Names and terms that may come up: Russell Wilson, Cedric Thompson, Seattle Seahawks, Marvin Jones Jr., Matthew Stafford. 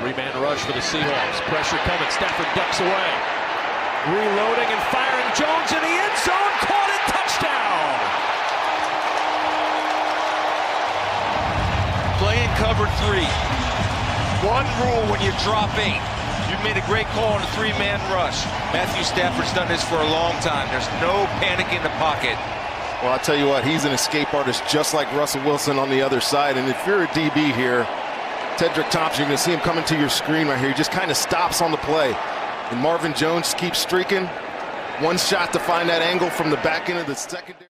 Three-man rush for the Seahawks. Pressure coming. Stafford ducks away. Reloading and firing. Jones in the end zone. Caught it. Touchdown. Playing cover three. One rule when you drop eight. You made a great call on a three-man rush. Matthew Stafford's done this for a long time. There's no panic in the pocket. Well, I'll tell you what, he's an escape artist just like Russell Wilson on the other side. And if you're a DB here, Cedric Thompson, you're going to see him coming to your screen right here. He just kind of stops on the play. And Marvin Jones keeps streaking. One shot to find that angle from the back end of the secondary.